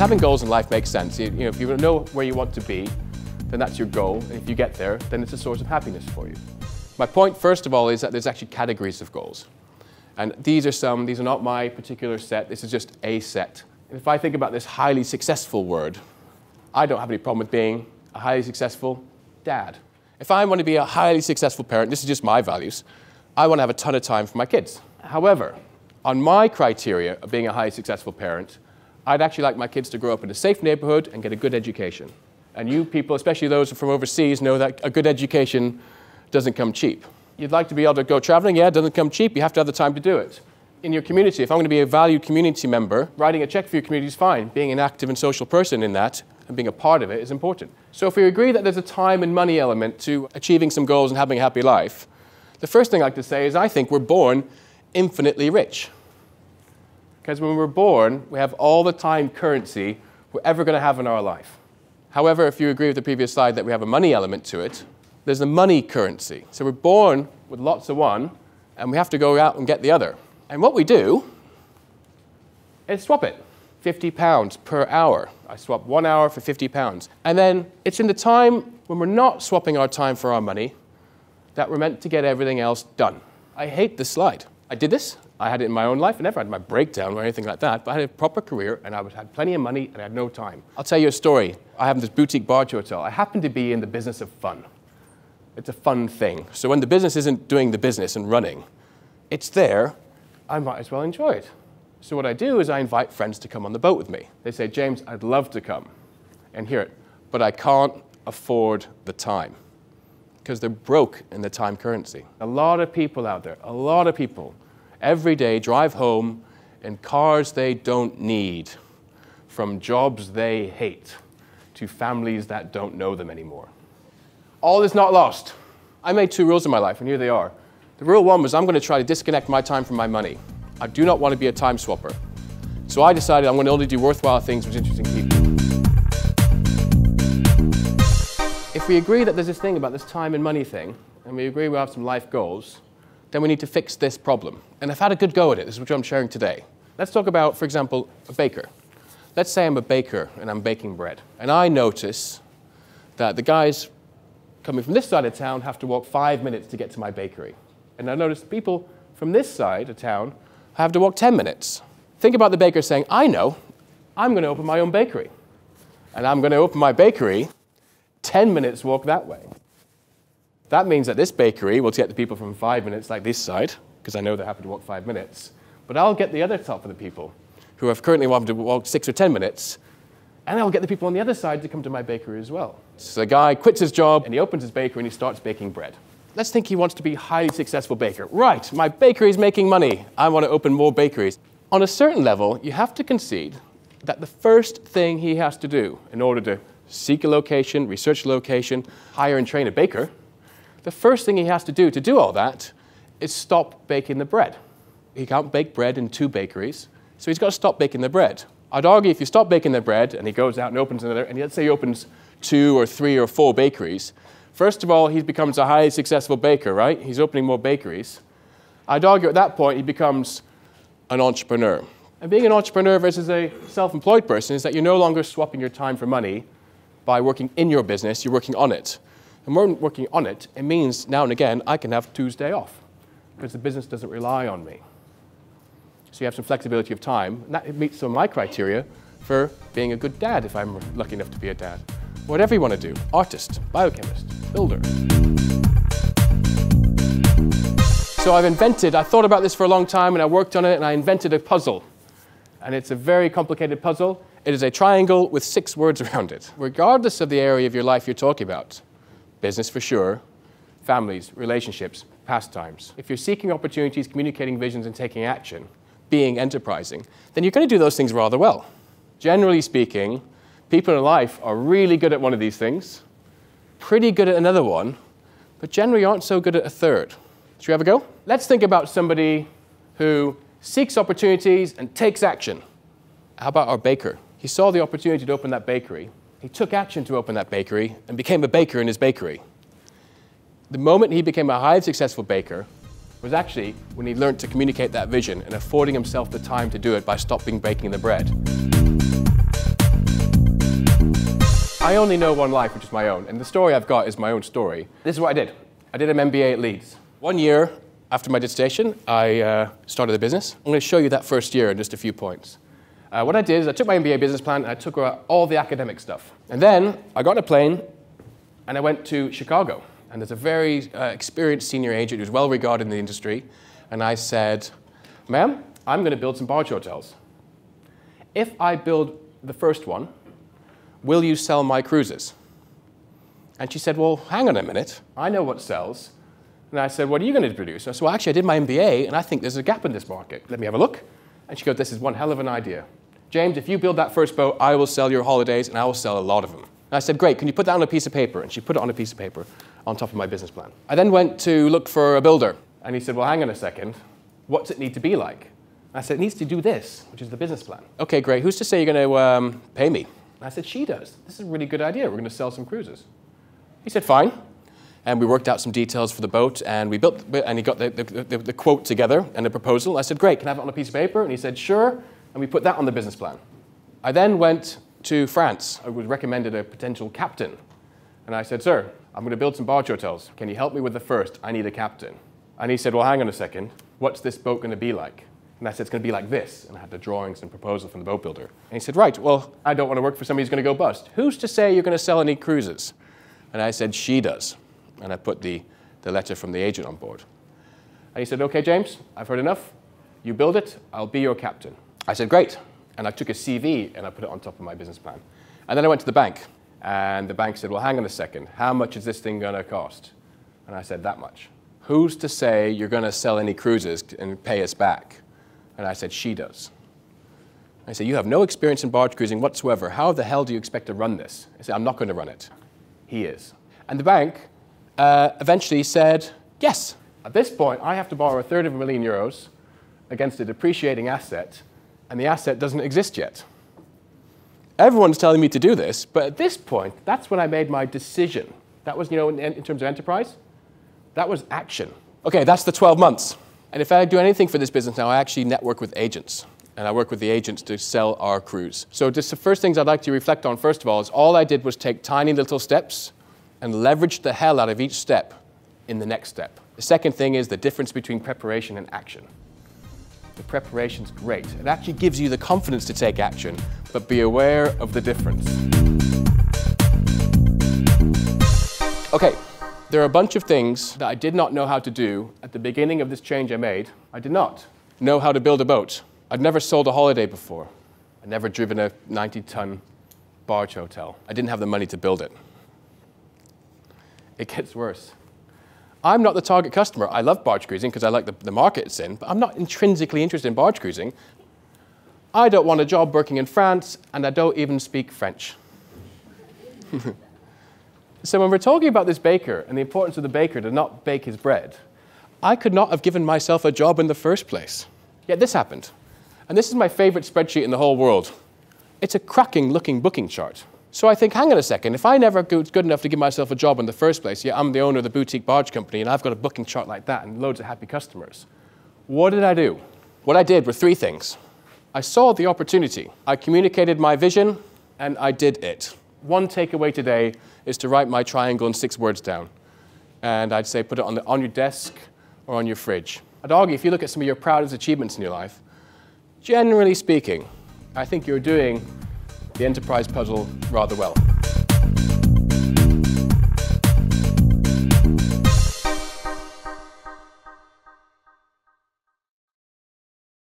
Having goals in life makes sense. You know, if you know where you want to be, then that's your goal, and if you get there, then it's a source of happiness for you. My point, first of all, is that there's actually categories of goals. And these are not my particular set, this is just a set. If I think about this highly successful word, I don't have any problem with being a highly successful dad. If I want to be a highly successful parent, this is just my values, I want to have a ton of time for my kids. However, on my criteria of being a highly successful parent, I'd actually like my kids to grow up in a safe neighborhood and get a good education. And you people, especially those from overseas, know that a good education doesn't come cheap. You'd like to be able to go traveling, yeah, it doesn't come cheap, you have to have the time to do it. In your community, if I'm going to be a valued community member, writing a check for your community is fine. Being an active and social person in that and being a part of it is important. So if we agree that there's a time and money element to achieving some goals and having a happy life, the first thing I'd like to say is I think we're born infinitely rich. Because when we're born, we have all the time currency we're ever going to have in our life. However, if you agree with the previous slide that we have a money element to it, there's a money currency. So we're born with lots of one, and we have to go out and get the other. And what we do is swap it. £50 per hour. I swap 1 hour for £50. And then it's in the time when we're not swapping our time for our money that we're meant to get everything else done. I hate this slide. I did this. I had it in my own life. I never had my breakdown or anything like that, but I had a proper career and I had plenty of money and I had no time. I'll tell you a story. I have this boutique barbecue hotel. I happen to be in the business of fun. It's a fun thing. So when the business isn't doing the business and running, it's there, I might as well enjoy it. So what I do is I invite friends to come on the boat with me. They say, James, I'd love to come and hear it, but I can't afford the time because they're broke in the time currency. A lot of people out there, a lot of people, every day drive home in cars they don't need, from jobs they hate to families that don't know them anymore. All is not lost. I made two rules in my life, and here they are. The rule one was I'm going to try to disconnect my time from my money. I do not want to be a time swapper. So I decided I'm going to only do worthwhile things with interesting people. If we agree that there's this thing about this time and money thing, and we agree we have some life goals, then we need to fix this problem. And I've had a good go at it. This is what I'm sharing today. Let's talk about, for example, a baker. Let's say I'm a baker and I'm baking bread. And I notice that the guys coming from this side of town have to walk 5 minutes to get to my bakery. And I notice people from this side of town have to walk 10 minutes. Think about the baker saying, I know, I'm going to open my own bakery. And I'm going to open my bakery 10 minutes walk that way. That means that this bakery will get the people from 5 minutes like this side, because I know they happen to walk 5 minutes, but I'll get the other top of the people who have currently wanted to walk 6 or 10 minutes, and I'll get the people on the other side to come to my bakery as well. So the guy quits his job and he opens his bakery and he starts baking bread. Let's think he wants to be a highly successful baker. Right, my bakery's making money. I want to open more bakeries. On a certain level, you have to concede that the first thing he has to do in order to seek a location, research a location, hire and train a baker, the first thing he has to do all that is stop baking the bread. He can't bake bread in 2 bakeries, so he's got to stop baking the bread. I'd argue if you stop baking the bread and he goes out and opens another, and let's say he opens 2 or 3 or 4 bakeries, first of all, he becomes a highly successful baker, right? He's opening more bakeries. I'd argue at that point he becomes an entrepreneur. And being an entrepreneur versus a self-employed person is that you're no longer swapping your time for money by working in your business, you're working on it. And when working on it, it means now and again I can have Tuesday off because the business doesn't rely on me. So you have some flexibility of time, and that meets some of my criteria for being a good dad if I'm lucky enough to be a dad. Whatever you want to do, artist, biochemist, builder. So I thought about this for a long time and I worked on it and I invented a puzzle. And it's a very complicated puzzle. It is a triangle with 6 words around it. Regardless of the area of your life you're talking about, business for sure, families, relationships, pastimes. If you're seeking opportunities, communicating visions, and taking action, being enterprising, then you're going to do those things rather well. Generally speaking, people in life are really good at one of these things, pretty good at another one, but generally aren't so good at a third. Should we have a go? Let's think about somebody who seeks opportunities and takes action. How about our baker? He saw the opportunity to open that bakery. He took action to open that bakery and became a baker in his bakery. The moment he became a highly successful baker was actually when he learned to communicate that vision and affording himself the time to do it by stopping baking the bread. I only know one life, which is my own, and the story I've got is my own story. This is what I did. I did an MBA at Leeds. 1 year after my dissertation, I started a business. I'm going to show you that first year in just a few points. What I did is I took my MBA business plan and I took out all the academic stuff. And then I got on a plane and I went to Chicago. And there's a very experienced senior agent who's well regarded in the industry. And I said, ma'am, I'm going to build some barge hotels. If I build the first one, will you sell my cruises? And she said, well, hang on a minute. I know what sells. And I said, what are you going to produce? I said, well, actually, I did my MBA, and I think there's a gap in this market. Let me have a look. And she goes, this is one hell of an idea. James, if you build that first boat, I will sell your holidays, and I will sell a lot of them. And I said, great, can you put that on a piece of paper? And she put it on a piece of paper on top of my business plan. I then went to look for a builder. And he said, well, hang on a second. What's it need to be like? And I said, it needs to do this, which is the business plan. OK, great. Who's to say you're going to pay me? And I said, she does. This is a really good idea. We're going to sell some cruises. He said, fine. And we worked out some details for the boat, and we built, and he got the quote together and the proposal. I said, great, can I have it on a piece of paper? And he said, sure, and we put that on the business plan. I then went to France. I was recommended a potential captain. And I said, sir, I'm going to build some barge hotels. Can you help me with the first? I need a captain. And he said, well, hang on a second. What's this boat going to be like? And I said, it's going to be like this. And I had the drawings and proposal from the boat builder. And he said, right, well, I don't want to work for somebody who's going to go bust. Who's to say you're going to sell any cruises? And I said, she does. And I put the letter from the agent on board. And he said, OK, James, I've heard enough. You build it. I'll be your captain. I said, great. And I took a CV, and I put it on top of my business plan. And then I went to the bank. And the bank said, well, hang on a second. How much is this thing going to cost? And I said, that much. Who's to say you're going to sell any cruises and pay us back? And I said, she does. I said, you have no experience in barge cruising whatsoever. How the hell do you expect to run this? I said, I'm not going to run it. He is. And the bank eventually said, yes. At this point, I have to borrow €350,000 against a depreciating asset, and the asset doesn't exist yet. Everyone's telling me to do this, but at this point, that's when I made my decision. That was, you know, in terms of enterprise, that was action. OK, that's the 12 months. And if I do anything for this business now, I actually network with agents. And I work with the agents to sell our cruise. So just the first things I'd like to reflect on, first of all, is all I did was take tiny little steps and leverage the hell out of each step in the next step. The second thing is the difference between preparation and action. The preparation's great. It actually gives you the confidence to take action, but be aware of the difference. OK, there are a bunch of things that I did not know how to do at the beginning of this change I made. I did not know how to build a boat. I'd never sold a holiday before. I'd never driven a 90-ton barge hotel. I didn't have the money to build it. It gets worse. I'm not the target customer. I love barge cruising because I like the market it's in, but I'm not intrinsically interested in barge cruising. I don't want a job working in France, and I don't even speak French. So when we're talking about this baker and the importance of the baker to not bake his bread, I could not have given myself a job in the first place. Yet this happened. And this is my favorite spreadsheet in the whole world. It's a cracking-looking booking chart. So I think, hang on a second, if I never was good enough to give myself a job in the first place, yeah, I'm the owner of the boutique barge company, and I've got a booking chart like that and loads of happy customers. What did I do? What I did were three things. I saw the opportunity. I communicated my vision, and I did it. One takeaway today is to write my triangle in 6 words down. And I'd say put it on your desk or on your fridge. I'd argue if you look at some of your proudest achievements in your life, generally speaking, I think you're doing the enterprise puzzle rather well.